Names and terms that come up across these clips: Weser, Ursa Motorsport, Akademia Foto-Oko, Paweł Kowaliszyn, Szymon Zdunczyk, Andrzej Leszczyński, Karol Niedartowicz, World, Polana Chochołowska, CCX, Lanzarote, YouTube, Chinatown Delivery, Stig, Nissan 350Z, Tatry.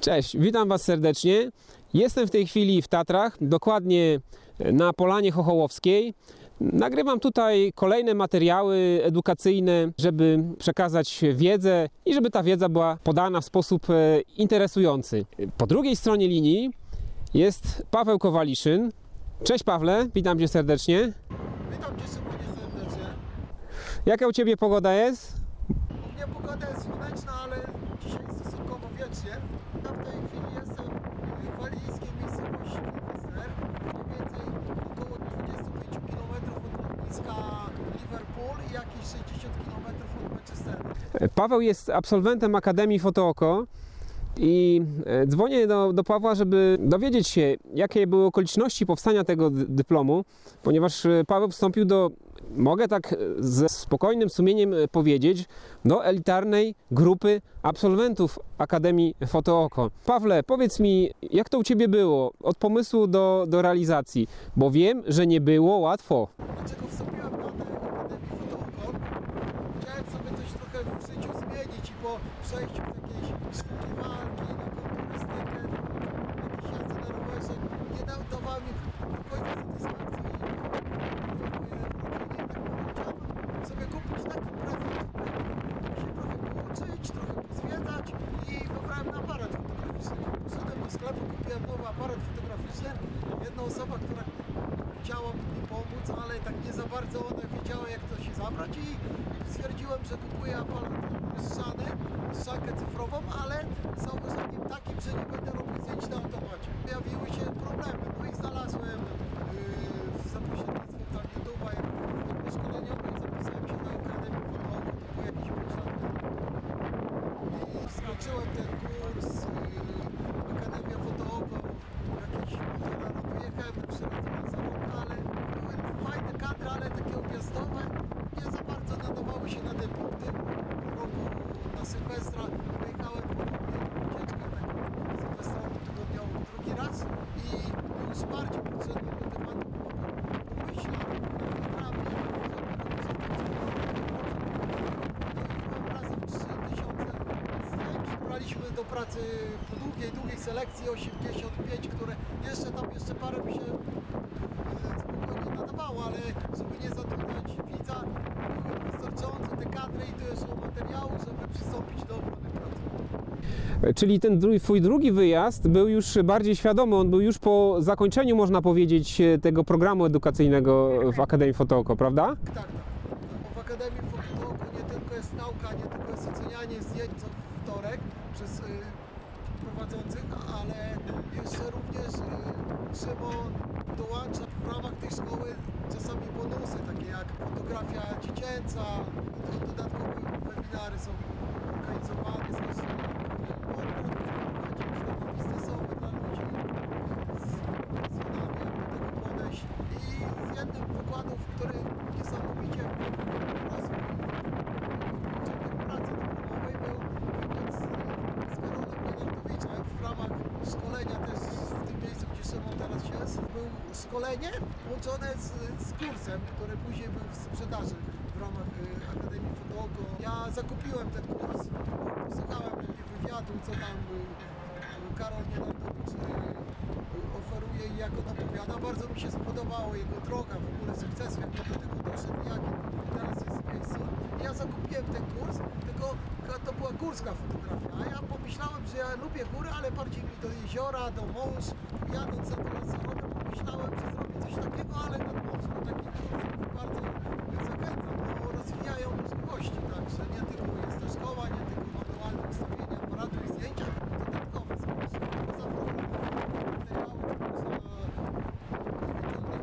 Cześć, witam Was serdecznie. Jestem w tej chwili w Tatrach, dokładnie na Polanie Chochołowskiej. Nagrywam tutaj kolejne materiały edukacyjne, żeby przekazać wiedzę i żeby ta wiedza była podana w sposób interesujący. Po drugiej stronie linii jest Paweł Kowaliszyn. Cześć Pawle, witam Cię serdecznie. Witam Cię serdecznie. Jaka u Ciebie pogoda jest? U mnie pogoda jest słoneczna, ale dzisiaj jest stosunkowo wiecznie. Ja w tej chwili jestem w walijskiej miejscowości Weser, mniej więcej około 25 km od lotniska Liverpool i jakieś 60 km od Manchesteru. Paweł jest absolwentem Akademii Foto-Oko. I dzwonię do Pawła, żeby dowiedzieć się, jakie były okoliczności powstania tego dyplomu, ponieważ Paweł wstąpił do, mogę tak ze spokojnym sumieniem powiedzieć, do elitarnej grupy absolwentów Akademii Foto-Oko. Pawle, powiedz mi, jak to u Ciebie było od pomysłu do realizacji, bo wiem, że nie było łatwo. Dlaczego wstąpiłem do Akademii Foto-Oko? Chciałem sobie coś trochę w życiu zmienić i po przejściu sztuki walki, na kulturystykę, jakieś jazdy na rowerze, nie dała mi do końca satysfakcji i chciałbym sobie kupić taki prezent, żeby się trochę pouczyć, trochę pozwiedzać i wybrałem aparat fotograficzny. Poszedłem do sklepu, kupiłem nowy aparat fotograficzny. Jedna osoba, która chciała mi pomóc, ale tak nie za bardzo ona wiedziała, jak to się zabrać i stwierdziłem, że kupuję aparat lustrzany, lustrzankę cyfrową, ale z założeniem takim, że nie będę robił zdjęć na automacie. Pojawiły się problemy, no i znalazłem za pośrednictwem tam YouTube'a jakieś szkoleniowe i zapisałem się na Akademię Foto-Oko, to było jakieś 5 lat temu. I skończyłem ten kurs Akademia Foto-Oko jakieś półtora roku. Jechałem na 3 razy Lanzarote, ale były fajne kadry, ale takie objazdowe, nie za bardzo nadawały się na dyplom. W tym roku na Sylwestra pojechałem ucieczkę taką sylwestrową tygodniową drugi raz i już bardziej podszedłem do tematu, bo myślałem na programie, że razem 3000 zdjęć. Braliśmy do pracy po długiej selekcji 85, które jeszcze parę mi się spokojnie nadawało, ale żeby nie zatrudniać widza, były wystarczające te kadry i tu jest materiału, żeby przystąpić do obrony pracy. Czyli ten twój drugi wyjazd był już bardziej świadomy, on był już po zakończeniu, można powiedzieć, tego programu edukacyjnego w Akademii Foto-Oko, prawda? Tak, tak. W Akademii Foto-Oko nie tylko jest nauka, nie tylko jest ocenianie zdjęć co wtorek przez prowadzących, ale jeszcze również Szymon dołącza w ramach tej szkoły czasami bonusy, takie jak fotografia dziecięca, dodatkowe webinary są organizowane, zresztą portret biznesowy dla ludzi z wadami, jak do tego podejść. I z jednym wykładów, który niesamowicie rozwój pracy dyplomowej był z Karolem Niedartowiczem w ramach szkolenia też w tym miejscu, gdzie Szymon teraz jest. Był szkolenie łączone z kursem, który później był w sprzedaży w ramach Akademii Foto-Oko. Ja zakupiłem ten kurs, posłuchałem wywiadu, co tam Karol Niedartowicz oferuje i jak on opowiada. Bardzo mi się spodobała jego droga, w ogóle sukcesu, jak do tego doszedł, jaki teraz jest w miejscu. Ja zakupiłem ten kurs, tylko to była górska fotografia, a ja pomyślałem, że ja lubię góry, ale bardziej mi do jeziora, do mórz. Jadąc za do Lanzarote pomyślałem, że zrobię coś takiego, ale nad morzem. Takich kursów bardzo zachęcam, bo rozwijają możliwości, tak, że nie tylko jest ta szkoła, nie tylko manualne ustawienie aparatu i zdjęcia, dodatkowe są poza materiały, poza zamówite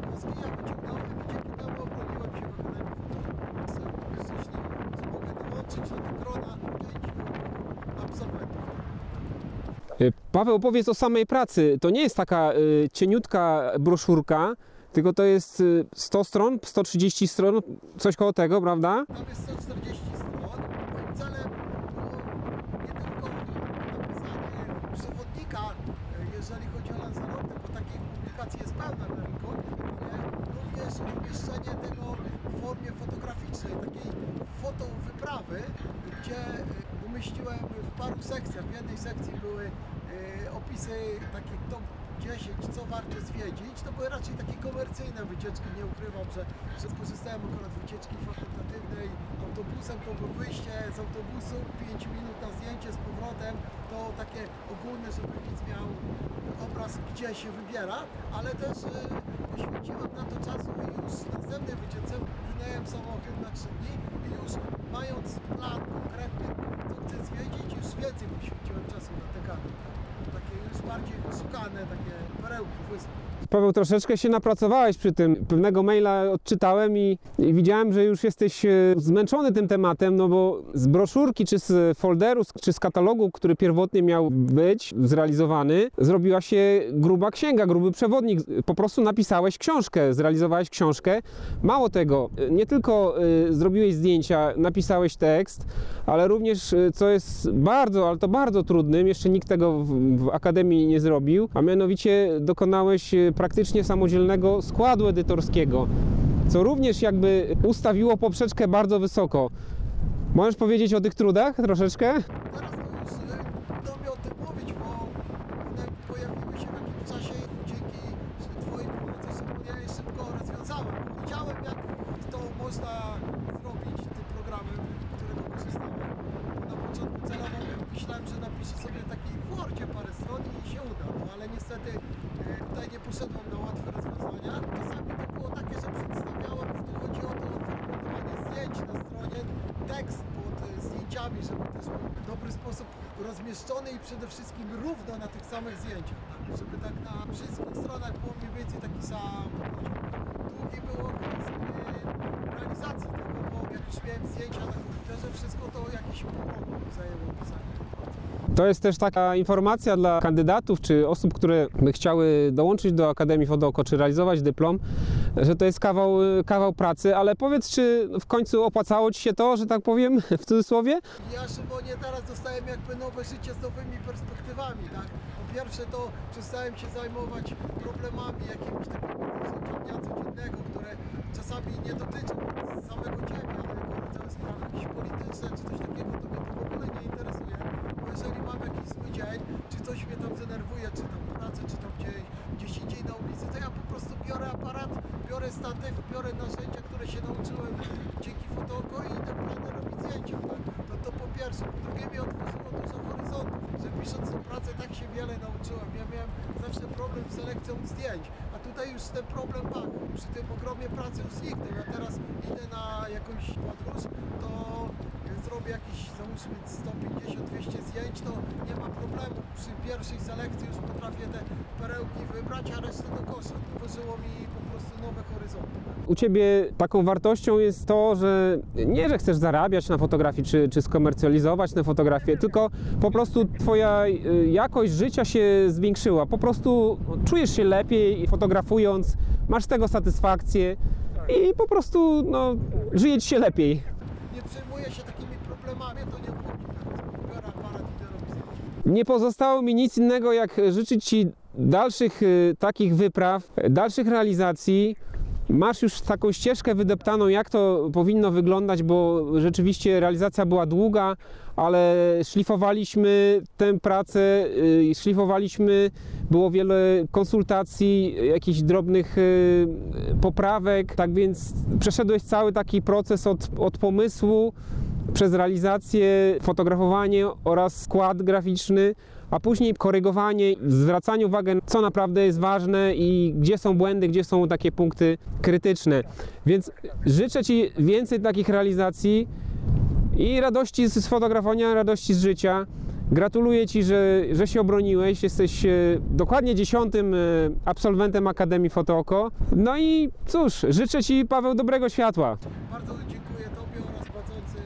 wnioski, ja wyciągnąłem i dzięki temu obroniłem się w Akademii Foto-Oko. Jestem szczęśliwy, że mogę dołączyć do tego grona 5 absolwentów. Paweł, powiedz o samej pracy. To nie jest taka cieniutka broszurka, tylko to jest 100 stron, 130 stron, coś koło tego, prawda? Tam jest 140 stron. Moim celem było nie tylko napisanie przewodnika, jeżeli chodzi o Lanzarote, bo takich publikacji jest pełna na rynku, również umieszczenie tego w formie fotograficznej, takiej fotowyprawy, gdzie umieściłem w paru sekcjach. W jednej sekcji były opisy takich top 10, co warto zwiedzić. To były raczej takie komercyjne wycieczki, nie ukrywam, że skorzystałem akurat z wycieczki fakultatywnej autobusem, to było wyjście z autobusu, 5 minut na zdjęcie z powrotem, to takie ogólne, żeby widz miał obraz, gdzie się wybiera, ale też poświęciłem na to czasu i już w następnej wycieczce wynająłem samochód na 3 dni i już mając plan konkretny, co chcę zwiedzić, już więcej poświęciłem czasu na te kadry. Takie już bardziej wyszukane, takie perełki wyspy. Paweł, troszeczkę się napracowałeś przy tym. Pewnego maila odczytałem i widziałem, że już jesteś zmęczony tym tematem, no bo z broszurki, czy z folderu, czy z katalogu, który pierwotnie miał być zrealizowany, zrobiła się gruba księga, gruby przewodnik. Po prostu napisałeś książkę, zrealizowałeś książkę. Mało tego, nie tylko zrobiłeś zdjęcia, napisałeś tekst, ale również, co jest bardzo, ale to bardzo trudnym, jeszcze nikt tego w Akademii nie zrobił, a mianowicie dokonałeś praktycznie samodzielnego składu edytorskiego, co również jakby ustawiło poprzeczkę bardzo wysoko. Możesz powiedzieć o tych trudach troszeczkę? Teraz to już o tym mówić, bo one pojawiły się w jakimś czasie i dzięki twojej pomocy ja je szybko rozwiązałem. Widziałem, jak to można zrobić tym programem, którego korzystałem. Na początku celowo myślałem, że napiszę sobie taki w Wordzie parę stron i się uda, no, ale niestety tutaj nie poszedłem na łatwe rozwiązania. Czasami to było takie, że przedstawiałem, że tu chodzi o to wyprodukowanie zdjęć na stronie, tekst pod zdjęciami, żeby też był w dobry sposób rozmieszczony i przede wszystkim równo na tych samych zdjęciach, tak? Żeby tak na wszystkich stronach było mniej więcej taki sam poziom. Długi był okres realizacji tego, bo jak już miałem zdjęcia na komputerze, wszystko to jakiś pół roku zajęło pisanie. To jest też taka informacja dla kandydatów czy osób, które by chciały dołączyć do Akademii Foto-Oko czy realizować dyplom, że to jest kawał pracy, ale powiedz, czy w końcu opłacało ci się to, że tak powiem, w cudzysłowie? Ja, Szymonie, teraz dostałem jakby nowe życie z nowymi perspektywami, tak? Po pierwsze to przestałem się zajmować problemami jakiegoś takiego dnia codziennego, które czasami nie dotyczą samego ciebie, ale całe sprawy jakieś polityczne czy coś takiego, to mnie to w ogóle nie interesuje. Jeżeli mam jakiś zły dzień, czy coś mnie tam zdenerwuje, czy tam w pracy, czy tam gdzieś indziej na ulicy, to ja po prostu biorę aparat, biorę statyw, biorę narzędzia, które się nauczyłem dzięki Foto-Oko i idę planuję robić zdjęcia. Tak? To po pierwsze. Po drugie mi otworzyło dużo horyzontów, że pisząc tę pracę tak się wiele nauczyłem. Ja miałem zawsze problem z selekcją zdjęć, a tutaj już ten problem mam. Przy tym ogromie pracy już zniknął. Ja teraz idę na jakąś podróż, to zrobię jakieś, załóżmy, 150-200 zdjęć, to nie ma problemu. Przy pierwszej selekcji już potrafię te perełki wybrać, a resztę do kosza. Otworzyło mi po prostu nowe horyzonty. U ciebie taką wartością jest to, że nie, że chcesz zarabiać na fotografii, czy skomercjalizować tę fotografię, tylko po prostu twoja jakość życia się zwiększyła. Po prostu czujesz się lepiej fotografując, masz z tego satysfakcję i po prostu no, żyje ci się lepiej. Nie przejmuję się takimi problemami, to nie było biorę aparat i robię. Nie pozostało mi nic innego, jak życzyć ci dalszych takich wypraw, dalszych realizacji. Masz już taką ścieżkę wydeptaną, jak to powinno wyglądać, bo rzeczywiście realizacja była długa, ale szlifowaliśmy tę pracę, szlifowaliśmy, było wiele konsultacji, jakichś drobnych poprawek, tak więc przeszedłeś cały taki proces od pomysłu przez realizację, fotografowanie oraz skład graficzny, a później korygowanie, zwracanie uwagi, co naprawdę jest ważne i gdzie są błędy, gdzie są takie punkty krytyczne. Więc życzę ci więcej takich realizacji i radości z fotografowania, radości z życia. Gratuluję ci, że się obroniłeś. Jesteś dokładnie 10. absolwentem Akademii Foto-Oko. No i cóż, życzę ci, Paweł, dobrego światła. Bardzo dziękuję tobie oraz prowadzącym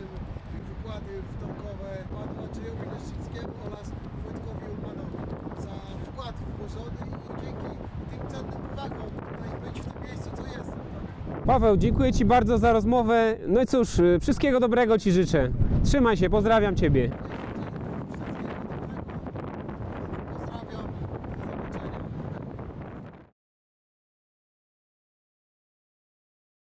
wykłady wtorkowe panu Andrzejowi Leszczyńskiemu oraz włożony i dzięki tym cennym uwagom tutaj być w tym miejscu, co jestem. Paweł, dziękuję ci bardzo za rozmowę. No i cóż, wszystkiego dobrego ci życzę. Trzymaj się, pozdrawiam ciebie.